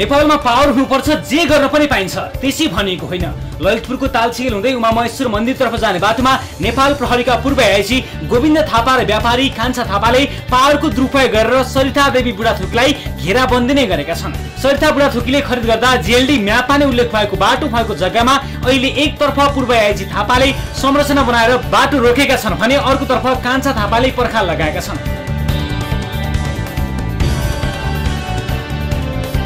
नेपालमा पावर हुनुपर्छ, जे गर्न पनि पाइन्छ त्यसै भनेको होइन। ललितपुरको ताल्चिखेल हुँदै उमामहेश्वर मन्दिरतर्फ जाने बाटोमा नेपाल प्रहरीका पूर्व एआइजी गोविन्द थापा र व्यापारी कान्छा थापाले पावरको दुरुपयोग गरेर सरिता देवी बुढाथोकीलाई घेराबन्दी नै गरेका छन्। सरिता बुढाथोकीले खरिद गर्दा जिएलडी म्यापमा नै उल्लेख भएको बाटो भएको जग्गामा अहिले एकतर्फ पूर्व एआइजी थापाले संरचना बनाएर बाटो रोकेका छन् भने अर्कोतर्फ कान्छा थापाले पर्खाल लगाएका छन्।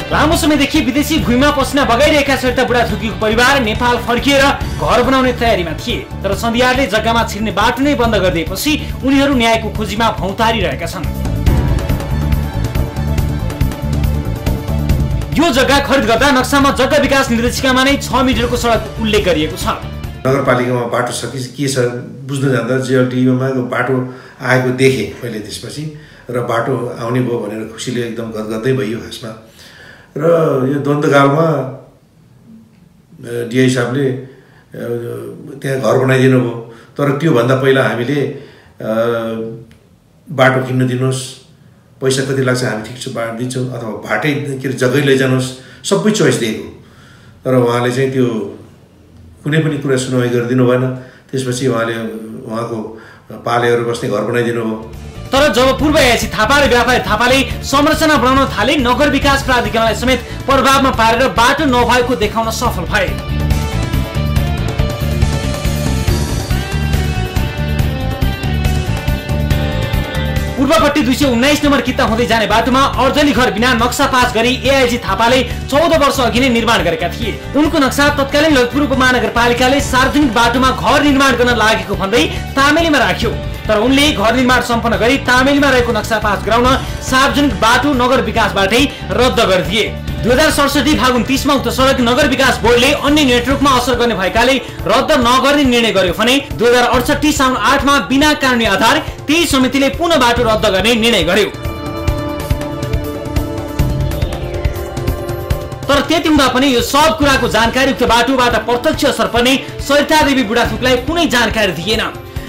लामो समयदेखि विदेशी भूमिमा पसिना बगाइरहेका सरिता बुढाथोकीको परिवार नेपाल फर्किएर घर बनाउने तयारीमा थिए, तर सन्धियारले जग्गामा छिर्ने बाटो नै बन्द गरिदिएपछि उनीहरू न्यायको खोजीमा भौतारिरहेका छन्। यो जग्गा खरिद गर्दा नक्सामा जग्गा विकास निर्देशिकामा नै 6 मिटरको सडक उल्लेख गरिएको छ। नगरपालिकामा बाटो के छ बुझ्न जाँदा जिएलडीमा बाटो आएको देखेँ मैले, त्यसपछि र बाटो आउने भयो भनेर खुसीले एकदम गदगदै भयो खासमा। र यो द्वन्द्वकालमा डिआई साहबले त्यहाँ घर बनाइदिनु भयो, तर त्योभन्दा पहिला हामीले बाटो किन्न दिनुहोस्, पैसा कति लाग्छ हामी ठिक छ बाटो दिन्छौँ अथवा बाटै के अरे जग्गै लैजानुहोस्, सबै चोइस दिएको। तर उहाँले चाहिँ त्यो कुनै पनि कुरा सुनवाई गरिदिनु भएन। त्यसपछि उहाँको पालेहरू बस्ने घर बनाइदिनु भयो। तर जब पूर्व एआइजी थापा र व्यापारी थापाले संरचना बनाउन थाले नगर विकास प्राधिकरणलाई समेत प्रभावमा पारेर बाटो नभएको देखाउन सफल भए। पूर्वपट्टि 219 नम्बर किता हुँदै जाने बाटोमा अर्जली घर बिना नक्सा पास गरी एआइजी थापाले 14 वर्ष अघि नै निर्माण गरेका थिए। उनको नक्सा तत्कालीन ललितपुर उपमहानगरपालिकाले सार्वजनिक बाटोमा घर निर्माण गर्न लागेको भन्दै तामेलीमा राख्यो, तर उनले घर निर्माण सम्पन्न गरी तामेलीमा रहेको नक्सा पास गराउन सार्वजनिक बाटो नगर विकासबाटै रद्द गरिदिए। 2067 फागुन 30 मा उक्त सडक नगर विकास बोर्डले अन्य नेटवर्कमा असर गर्ने भएकाले रद्द नगर्ने निर्णय गर्यो भने 2068 साउन 8 मा बिना कानुनी आधार त्यही समितिले पुनः बाटो रद्द गर्ने निर्णय गर्यो। तर त्यति हुँदा पनि यो सब कुराको जानकारी उक्त बाटोबाट प्रत्यक्ष असर पर्ने सरिता देवी बुढाथोकीलाई कुनै जानकारी थिएन।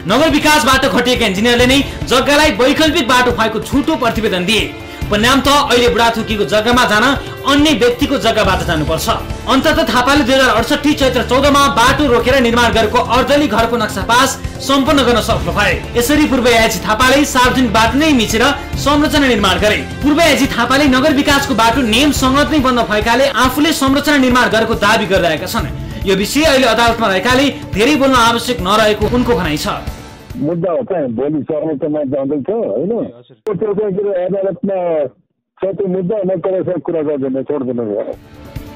नगर विकासबाट खटिएका इन्जिनियरले नै जग्गालाई वैकल्पिक बाटो भएको झुटो प्रतिवेदन दिए। परिणामत अहिले बुढाथोकीको जग्गामा जान अन्य व्यक्तिको जग्गाबाट जानुपर्छ। अन्तत थापाले 2068 चैत्र 14 मा बाटो रोकेर निर्माण गरेको अर्दली घरको नक्सा पास सम्पन्न गर्न सफल भए। यसरी पूर्व एआइजी थापाले सार्वजनिक बाटो नै मिचेर संरचना निर्माण गरे। पूर्व एआइजी थापाले नगर विकासको बाटो नियम संगत नै बन्द भएकाले आफूले संरचना निर्माण गरेको दावी गरिरहेका छन्। यो विषय अहिले अदालतमा रहेकाले धेरै बोल्न आवश्यक नरहेको उनको भनाइ छ। मुद्दा हो चाहिँ भोलि सर्वोच्चमा जाँदैछ होइन, त्यो चाहिँ के अदालतमा छ, त्यो मुद्दा नकरेर कुरा गर्दैन, छोड्दैन।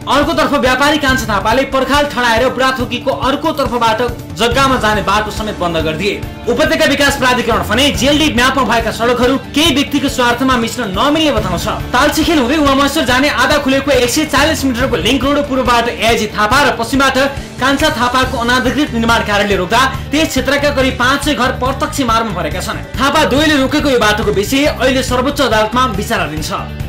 अर्कोतर्फ व्यापारी कान्छा थापाले पर्खाल ठडाएर बुढाथोकीको अर्को तर्फबाट जग्गामा जाने बाटो समेत बन्द गरिदिए। उपत्यका विकास प्राधिकरण भने जिएलडी म्यापमा भएका सडकहरू केही व्यक्तिको स्वार्थमा मिस्न नमिल्ने बताउँछ। ताल्चिखेल हुँदै उमामहेश्वर जाने आधा खुलेको 140 मिटरको लिङ्क रोड पूर्वबाट एआइजी थापा र पश्चिमबाट कान्छा थापाको अनाधिकृत निर्माण कार्यले रोक्दा त्यस क्षेत्रका करिब 500 घर प्रत्यक्ष मारमा परेका छन्। थापा दुवैले रोकेको यो बाटोको विषय अहिले सर्वोच्च अदालतमा विचाराधीन छ।